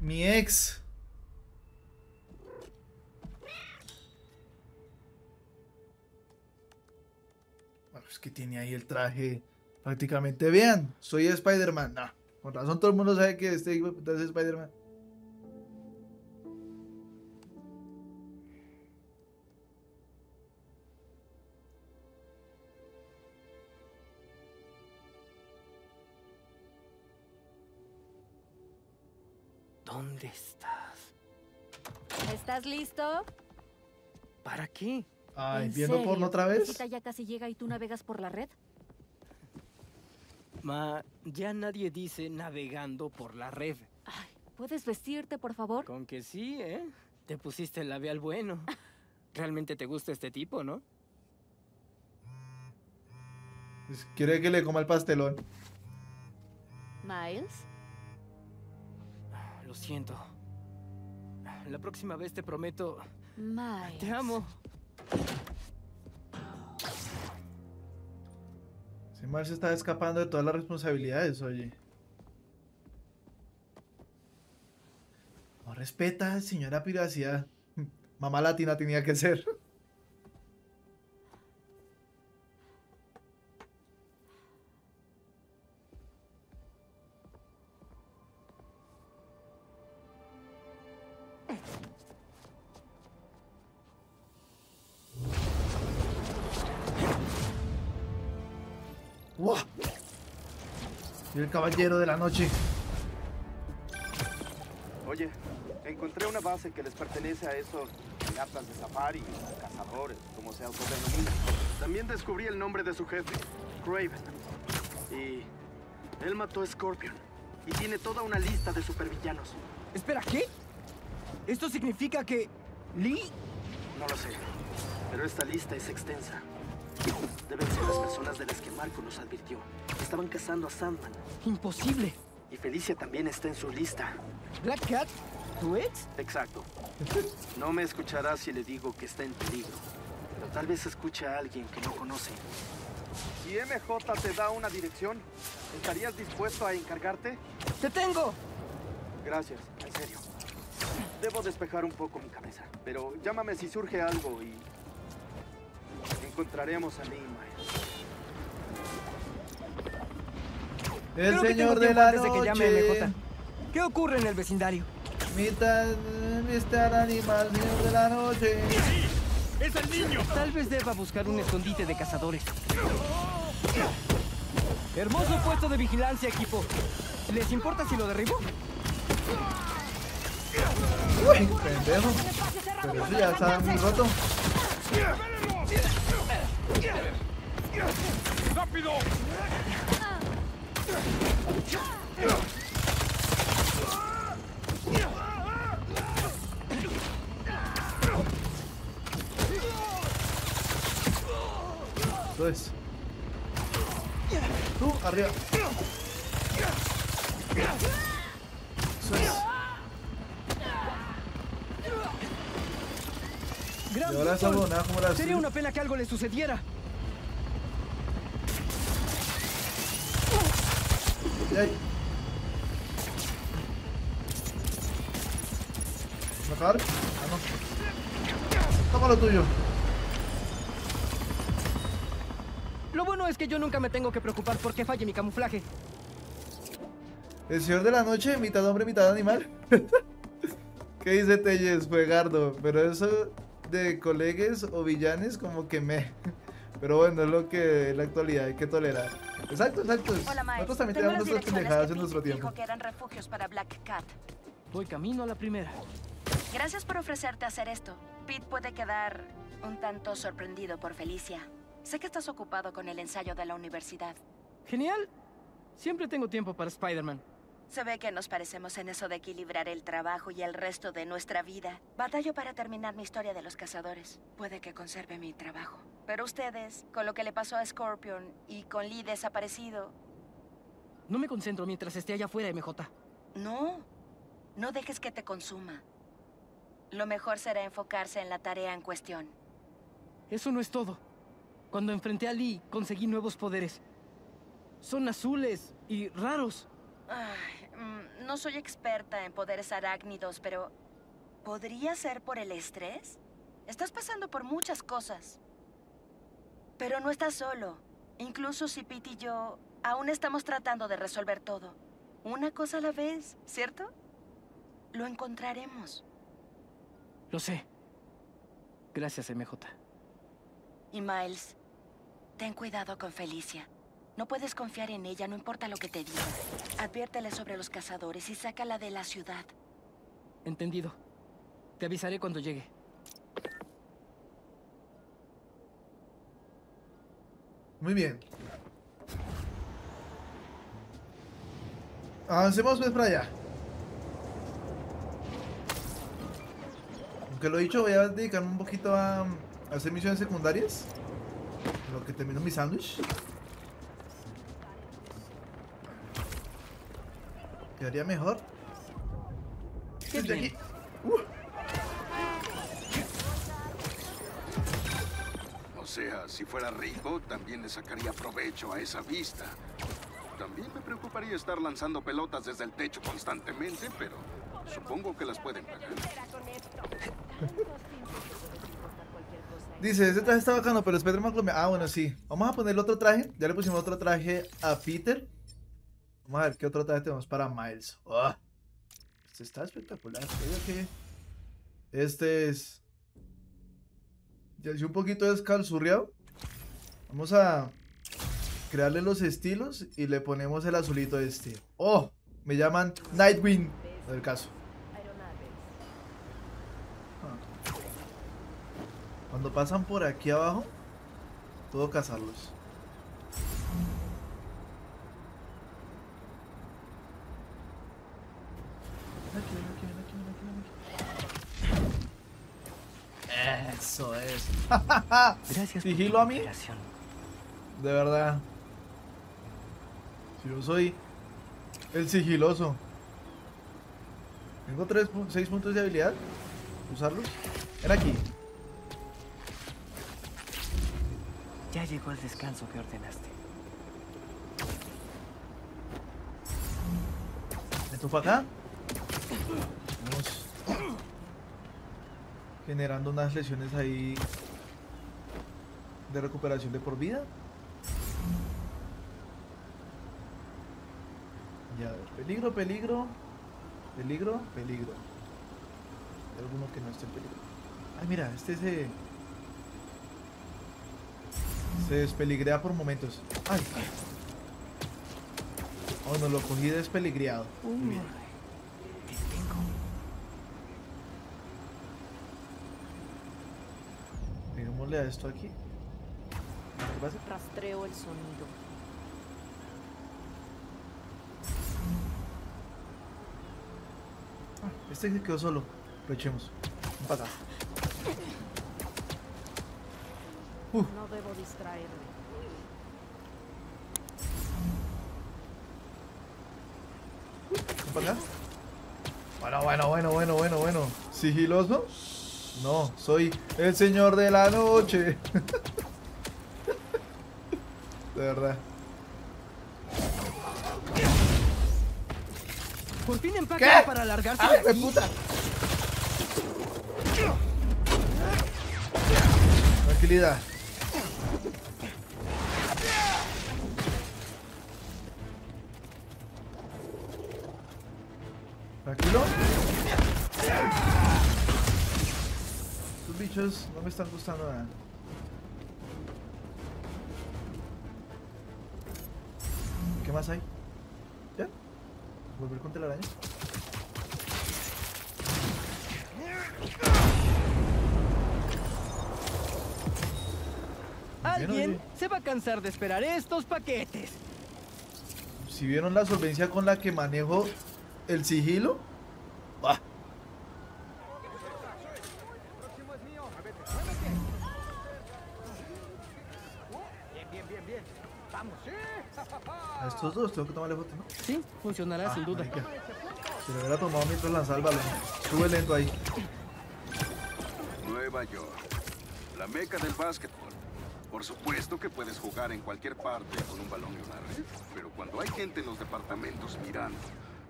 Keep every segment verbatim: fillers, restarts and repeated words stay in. Mi ex. Bueno, es que tiene ahí el traje prácticamente. Vean, soy Spider-Man. Nah, con razón todo el mundo sabe que este hijo de puta es Spider-Man. ¿Dónde estás? ¿Estás listo? ¿Para qué? Ay, ¿viendo porno otra vez? ¿La cita ya casi llega y tú navegas por la red? Ma, ya nadie dice navegando por la red. Ay, ¿puedes vestirte, por favor? Con que sí, ¿eh? Te pusiste el labial bueno. Realmente te gusta este tipo, ¿no? Quiere que le coma el pastelón. ¿Miles? Lo siento. La próxima vez te prometo... Miles. Te amo. Si Miles está escapando de todas las responsabilidades, oye. No respeta, señora piracia. Mamá latina tenía que ser. ¡Wow! Y el caballero de la noche. Oye, encontré una base que les pertenece a esos piratas de safari, cazadores, como se autodenomina. También descubrí el nombre de su jefe, Craven. Y él mató a Scorpion. Y tiene toda una lista de supervillanos. Espera, ¿qué? ¿Esto significa que... Lee? No lo sé, pero esta lista es extensa. Deben ser las personas de las que Marco nos advirtió. Estaban cazando a Sandman. ¡Imposible! Y Felicia también está en su lista. ¿Black Cat? ¿Tu ex? Exacto. No me escuchará si le digo que está en peligro. Pero tal vez escuche a alguien que no conoce. Si M J te da una dirección, ¿estarías dispuesto a encargarte? ¡Te tengo! Gracias, en serio. Debo despejar un poco mi cabeza. Pero llámame si surge algo y... encontraremos a Lima. El señor de la noche. ¿Qué ocurre en el vecindario? Mitad mister animal, señor de la noche. ¡Es el niño! Tal vez deba buscar un escondite de cazadores. Hermoso puesto de vigilancia, equipo. ¿Les importa si lo derribo? Uy, pendejo. Pero sí, ya está muy roto. ¡Rápido! Eso es. Tú, arriba. Eso es. Y ahora salvo, nada como la... Sería una pena que algo le sucediera. ¿Bajar? Ah, no. Toma lo tuyo. Lo bueno es que yo nunca me tengo que preocupar porque falle mi camuflaje. El señor de la noche, mitad hombre, mitad animal. ¿Qué dice Telles? Fue Gardo. Pero eso de colegues o villanes como que me... Pero bueno, es lo que en la actualidad hay que tolerar. Exacto, exacto. Hola, nosotros también tenemos nuestras pendejadas en nuestro tiempo. Dijo que eran refugios para Black Cat. Voy camino a la primera. Gracias por ofrecerte a hacer esto. Pete puede quedar un tanto sorprendido por Felicia. Sé que estás ocupado con el ensayo de la universidad. Genial. Siempre tengo tiempo para Spider-Man. Se ve que nos parecemos en eso de equilibrar el trabajo y el resto de nuestra vida. Batallo para terminar mi historia de los cazadores. Puede que conserve mi trabajo. Pero ustedes, con lo que le pasó a Scorpion y con Lee desaparecido... No me concentro mientras esté allá afuera, M J. No, no dejes que te consuma. Lo mejor será enfocarse en la tarea en cuestión. Eso no es todo. Cuando enfrenté a Lee, conseguí nuevos poderes. Son azules y raros. Ay, No soy experta en poderes arácnidos, pero ¿podría ser por el estrés? Estás pasando por muchas cosas. Pero no estás solo. Incluso si Pete y yo aún estamos tratando de resolver todo. Una cosa a la vez, ¿cierto? Lo encontraremos. Lo sé. Gracias, M J. Y Miles, ten cuidado con Felicia. No puedes confiar en ella, no importa lo que te diga. Adviértele sobre los cazadores y sácala de la ciudad. Entendido. Te avisaré cuando llegue. Muy bien. Avancemos pues para allá. Aunque lo dicho, voy a dedicarme un poquito a, a hacer misiones secundarias. Lo que termino mi sándwich. Quedaría mejor. ¿Qué de aquí? Uh. O sea, si fuera rico, también le sacaría provecho a esa vista. También me preocuparía estar lanzando pelotas desde el techo constantemente, pero supongo que las pueden pagar. Dice, este traje está bacano, pero Spider-Man me... Ah, bueno, sí. Vamos a ponerle otro traje. Ya le pusimos otro traje a Peter. Vamos a ver qué otro traje tenemos para Miles. ¡Oh! Este está espectacular. Creo que este es... Ya es un poquito descalzurriado. Vamos a... crearle los estilos y le ponemos el azulito este. ¡Oh! Me llaman Nightwing, del caso. Ah. Cuando pasan por aquí abajo, puedo cazarlos. Eso es. Gracias. Vigilo a mí. De verdad. Yo soy el sigiloso. Tengo tres, seis puntos de habilidad. Usarlos. Era aquí. Ya llegó el descanso que ordenaste. ¿Esto para acá? Vamos generando unas lesiones ahí de recuperación de por vida. Ya, a ver, peligro, peligro, peligro, peligro. Hay alguno que no esté en peligro. Ay, mira, este se... se despeligrea por momentos. Ay. Oh, no, lo cogí despeligreado. Mira. Mirémosle a esto aquí. ¿Qué pasa? Rastreo el sonido. Este se quedó solo, lo echemos. Ven para acá. Uh. No debo distraerme. Ven para acá. Bueno, bueno, bueno, bueno, bueno, bueno. ¿Sigiloso? No, soy el señor de la noche. De verdad. Por fin empaca para alargarse. ¡Ay, de puta! Tranquilidad. Tranquilo. Estos bichos no me están gustando nada. ¿Qué más hay? ¿Ya? Volver con telaraña. Alguien se va a cansar de esperar estos paquetes. Si vieron la solvencia con la que manejo el sigilo. ¡Bah! A estos dos tengo que tomarle foto, ¿no? Sí, funcionará ah, sin duda. Marica. Si lo hubiera tomado mientras lanzaba el balón. Sube lento ahí. Nueva York, la meca del básquetbol. Por supuesto que puedes jugar en cualquier parte con un balón y una red, pero cuando hay gente en los departamentos mirando,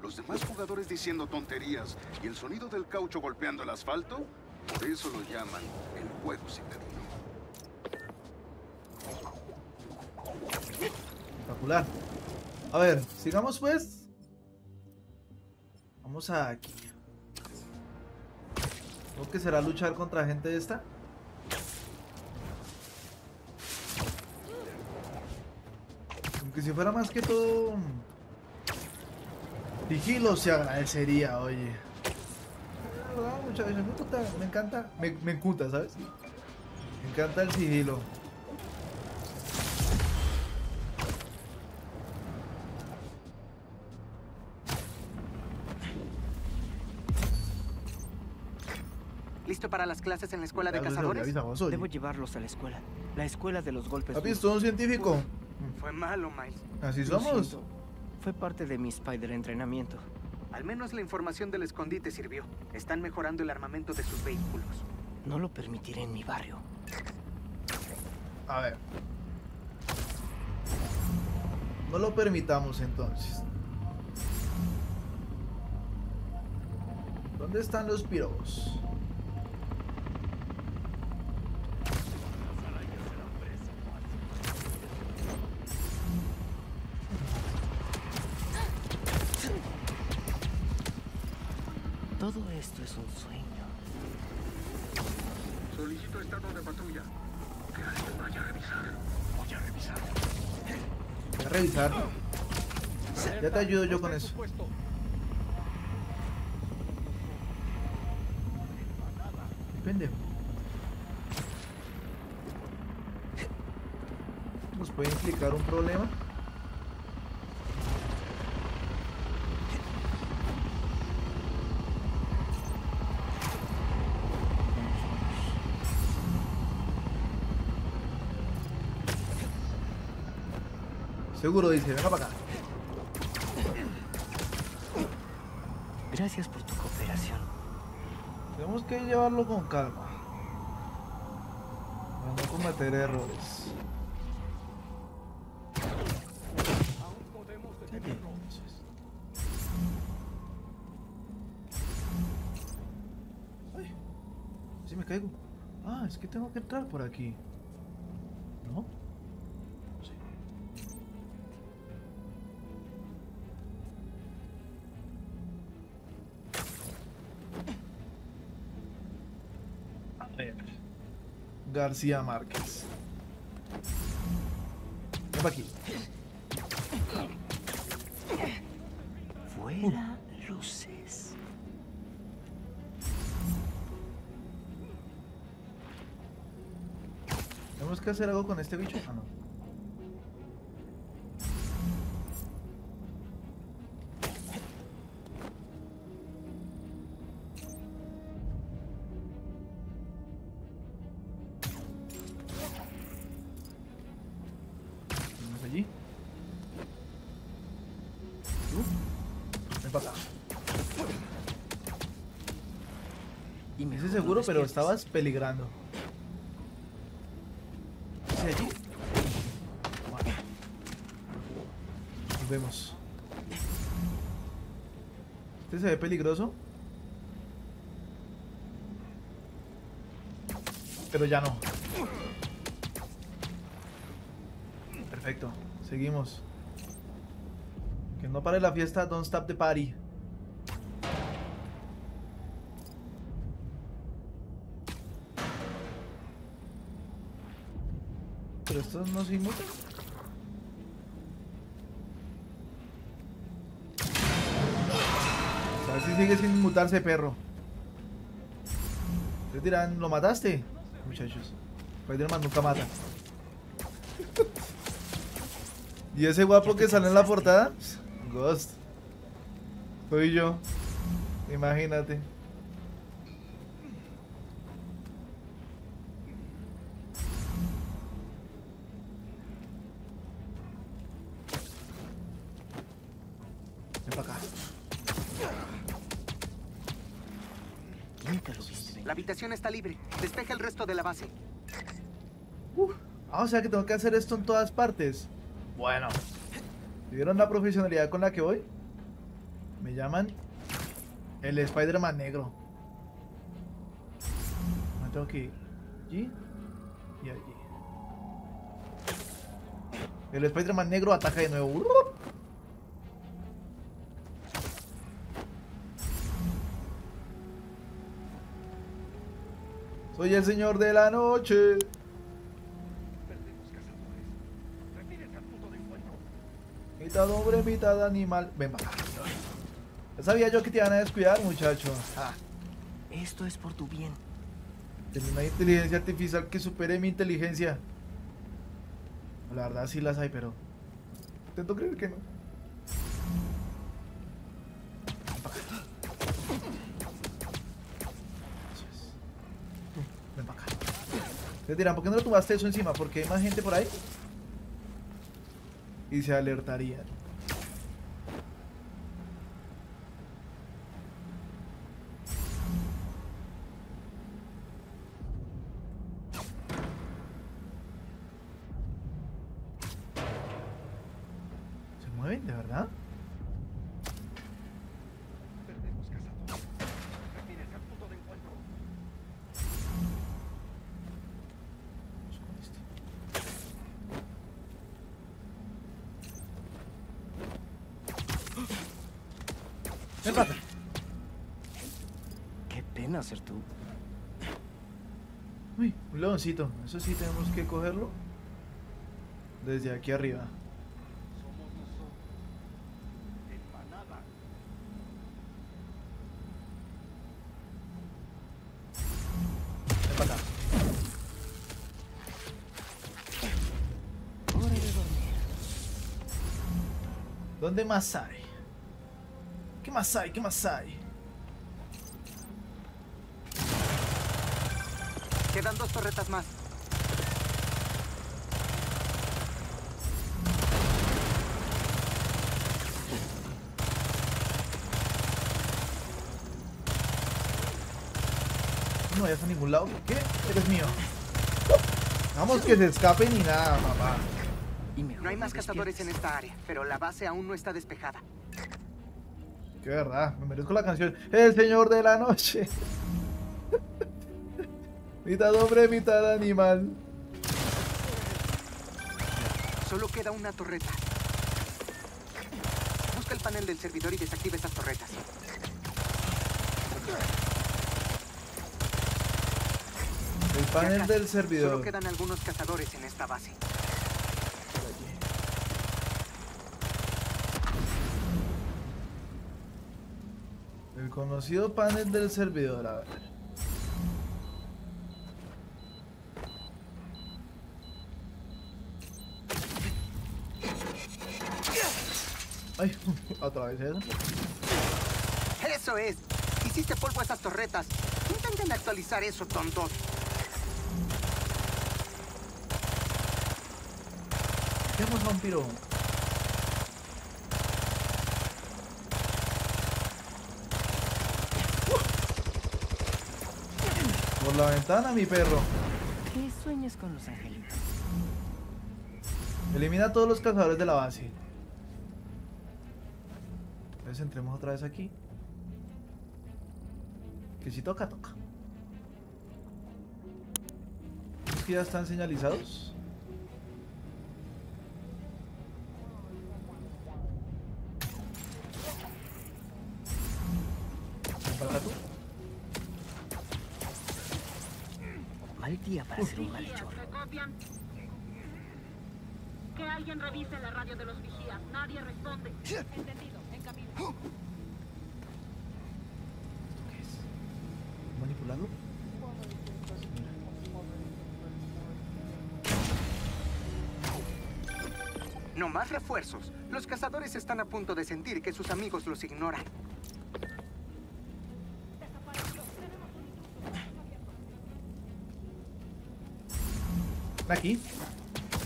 los demás jugadores diciendo tonterías y el sonido del caucho golpeando el asfalto, por eso lo llaman el juego citadino. Espectacular. A ver, sigamos pues. Vamos a aquí. Creo que será luchar contra gente de esta. Aunque si fuera más que todo sigilo se agradecería, oye. La verdad, muchachos, me gusta, me encanta, me, me encanta, ¿sabes? Me encanta el sigilo. ¿Listo para las clases en la escuela de cazadores? Debo llevarlos a la escuela. La escuela de los golpes. ¿Has visto un científico? Fue malo, Miles. Así somos. Fue parte de mi Spider entrenamiento. Al menos la información del escondite sirvió. Están mejorando el armamento de sus vehículos. No lo permitiré en mi barrio. A ver. No lo permitamos entonces. ¿Dónde están los pirobos? Todo esto es un sueño. Solicito estado de patrulla. Que alguien vaya a revisar. Voy a revisar. Voy a revisar. Ya te ayudo yo con eso. Depende. Nos puede implicar un problema. Seguro dice, venga para acá. Gracias por tu cooperación. Tenemos que llevarlo con calma. Para no cometer errores. Aún podemos detenerlo. Ay, si me caigo. Ah, es que tengo que entrar por aquí. ¿No? García Márquez. Ven para aquí. Fuera uh. luces. Tenemos que hacer algo con este bicho. Ah, no. Pero estabas peligrando. ¿Es allí? Bueno. Nos vemos. ¿Este se ve peligroso? Pero ya no. Perfecto. Seguimos. Que no pare la fiesta, don't stop the party. Pero estos no se inmutan. A ver si sigue sin mutarse, perro. Ustedes dirán, ¿lo mataste? Muchachos, Spider-Man nunca mata. Y ese guapo que sale en la portada, Ghost. Soy yo. Imagínate. Está libre. Despeja el resto de la base. Uh, ah, o sea que tengo que hacer esto en todas partes. Bueno. ¿Vieron la profesionalidad con la que voy? Me llaman el Spider-Man negro. Me tengo que ir allí y allí. El Spider-Man negro ataca de nuevo. Soy el señor de la noche. Mitad hombre, mitad animal. Ven, va. Ya sabía yo que te iban a descuidar, muchacho. Ah. Esto es por tu bien. Tengo una inteligencia artificial que supere mi inteligencia. La verdad sí las hay, pero intento creer que no. Ven para acá. Ustedes dirán, ¿por qué no lo tomaste eso encima? Porque hay más gente por ahí. Y se alertarían. ¿Se mueven de verdad? Perdemos cazador. Retírese al punto de encuentro. Vamos con este. Empate. Qué pena ser tú. Uy, un leoncito. Eso sí tenemos que cogerlo desde aquí arriba. Somos nosotros en manada. Empata. Hora de dormir. ¿Dónde más hay? ¿Qué más hay? ¿Qué más hay? Quedan dos torretas más. No vayas a ningún lado. ¿Qué? Eres mío. Vamos, que se escape ni nada, mamá. No hay más cazadores en esta área, pero la base aún no está despejada. Que verdad, me merezco la canción El Señor de la Noche. Mitad hombre, mitad animal. Solo queda una torreta. Busca el panel del servidor y desactiva esas torretas. El panel del servidor. Solo quedan algunos cazadores en esta base. El conocido panel del servidor, a ver. Ay, otra vez eso. Eso es. Hiciste polvo a esas torretas. Intenten actualizar eso, tontos. Tenemos vampiro. La ventana, mi perro. ¿Qué sueñas con los angelitos? Elimina a todos los cazadores de la base. Entonces entremos otra vez aquí. Que si toca, toca. ¿Es que ya están señalizados? Día para ser un malhechor. Que alguien revise la radio de los vigías. Nadie responde. Entendido, en camino. ¿Esto qué es? ¿Manipulado? No más refuerzos. Los cazadores están a punto de sentir que sus amigos los ignoran. Aquí.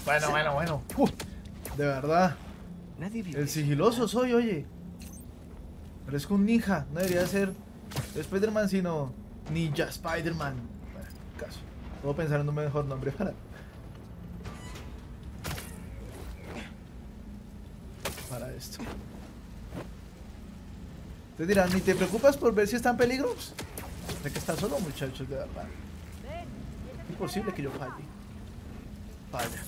Bueno, bueno, bueno. Uf, de verdad. El sigiloso soy, oye. Parezco un ninja. No debería ser Spider-Man, sino Ninja Spider-Man. Bueno, caso. Puedo pensar en un mejor nombre para... Para esto. Te dirán, ¿ni te preocupas por ver si está en peligro? De que está solo, muchachos, de verdad. Es imposible que yo falle. Vaya.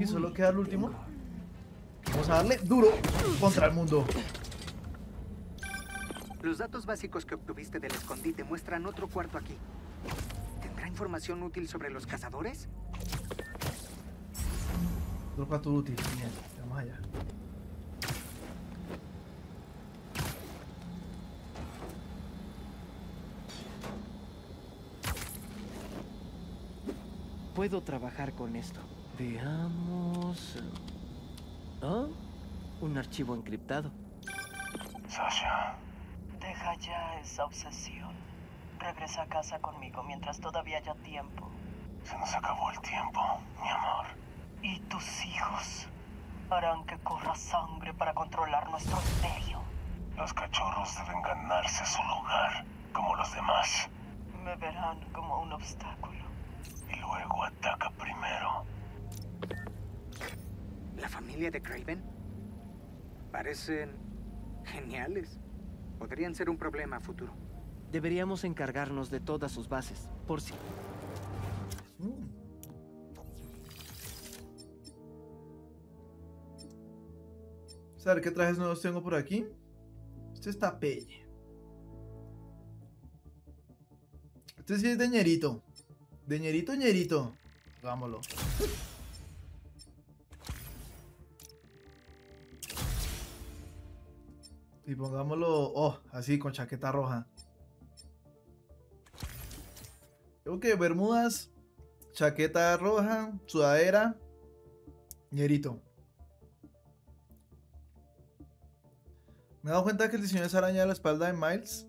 Y solo queda el último. Vamos a darle duro contra el mundo. Los datos básicos que obtuviste del escondite muestran otro cuarto aquí. ¿Tendrá información útil sobre los cazadores? Otro cuarto útil, bien, vamos allá. Puedo trabajar con esto. Veamos... ¿Ah? Un archivo encriptado. Sasha... Deja ya esa obsesión. Regresa a casa conmigo mientras todavía haya tiempo. Se nos acabó el tiempo, mi amor. Y tus hijos harán que corra sangre para controlar nuestro imperio. Los cachorros deben ganarse su lugar, como los demás. Me verán como un obstáculo. Y luego ataca primero. ¿La familia de Craven? Parecen geniales. Podrían ser un problema a futuro. Deberíamos encargarnos de todas sus bases, por si... Mm. Vamos a ver qué trajes nuevos tengo por aquí. Este está pelle. Este sí es de ñerito. De ñerito, ñerito. Vámonos. Y pongámoslo, oh, así, con chaqueta roja. Creo que bermudas, chaqueta roja, sudadera, ñerito. Me he dado cuenta que el diseño de esa araña de la espalda de Miles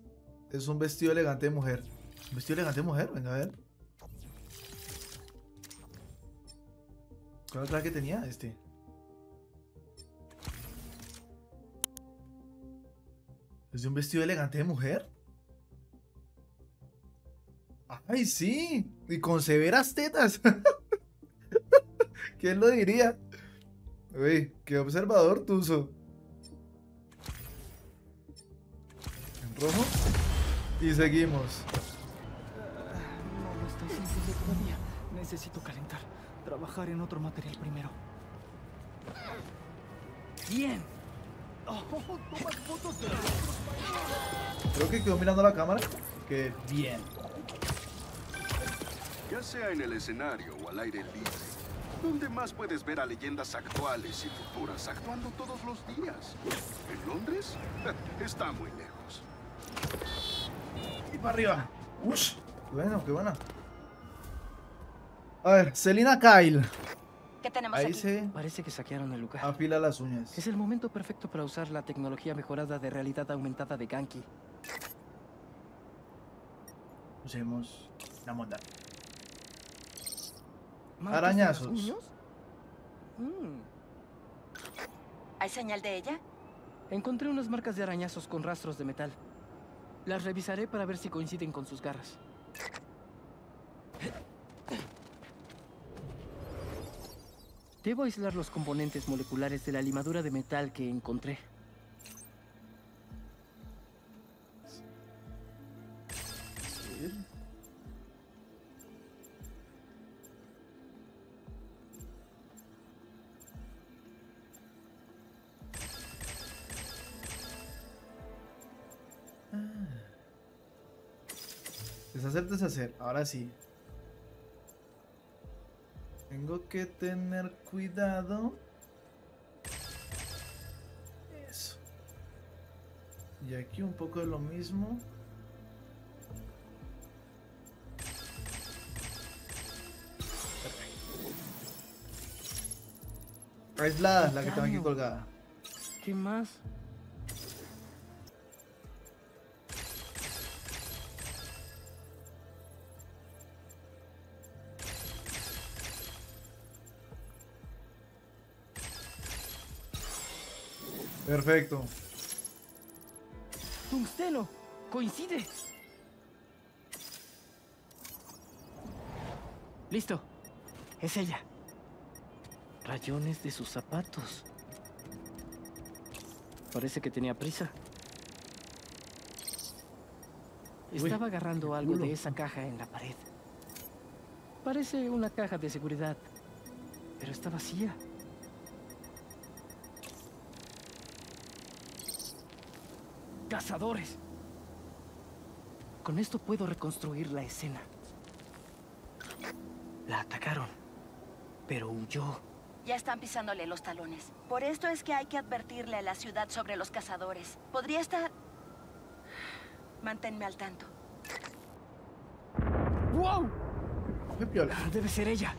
es un vestido elegante de mujer. ¿Un vestido elegante de mujer? Venga a ver. ¿Cuál era el que tenía? Este. ¿Es de un vestido elegante de mujer? ¡Ay, sí! Y con severas tetas. ¿Quién lo diría? Uy, qué observador tuzo. En rojo. Y seguimos. No lo estoy sintiendo todavía. Necesito calentar. Trabajar en otro material primero. ¡Bien! Creo que quedó mirando la cámara. Que bien. Ya sea en el escenario o al aire libre, ¿dónde más puedes ver a leyendas actuales y futuras actuando todos los días? ¿En Londres? Está muy lejos. Y para arriba. Ush, bueno, qué buena. A ver, Selina Kyle. ¿Qué tenemos ahí aquí? Se... Parece que saquearon el lugar. Afila las uñas. Es el momento perfecto para usar la tecnología mejorada de realidad aumentada de Ganki. Usemos la monda. Arañazos. Mm. ¿Hay señal de ella? Encontré unas marcas de arañazos con rastros de metal. Las revisaré para ver si coinciden con sus garras. Debo aislar los componentes moleculares de la limadura de metal que encontré. Sí. Ah. Deshacer, deshacer. Ahora sí. Tengo que tener cuidado. Eso. Y aquí un poco de lo mismo. Perfecto. Aislada, la que tengo aquí colgada. ¿Qué más? Perfecto. Tungsteno, coincide. Listo. Es ella. Rayones de sus zapatos. Parece que tenía prisa. Estaba agarrando algo de esa caja en la pared. Parece una caja de seguridad, pero está vacía. ¡Cazadores! Con esto puedo reconstruir la escena. La atacaron, pero huyó. Ya están pisándole los talones. Por esto es que hay que advertirle a la ciudad sobre los cazadores. Podría estar... Manténme al tanto. ¡Wow! Debe ser ella.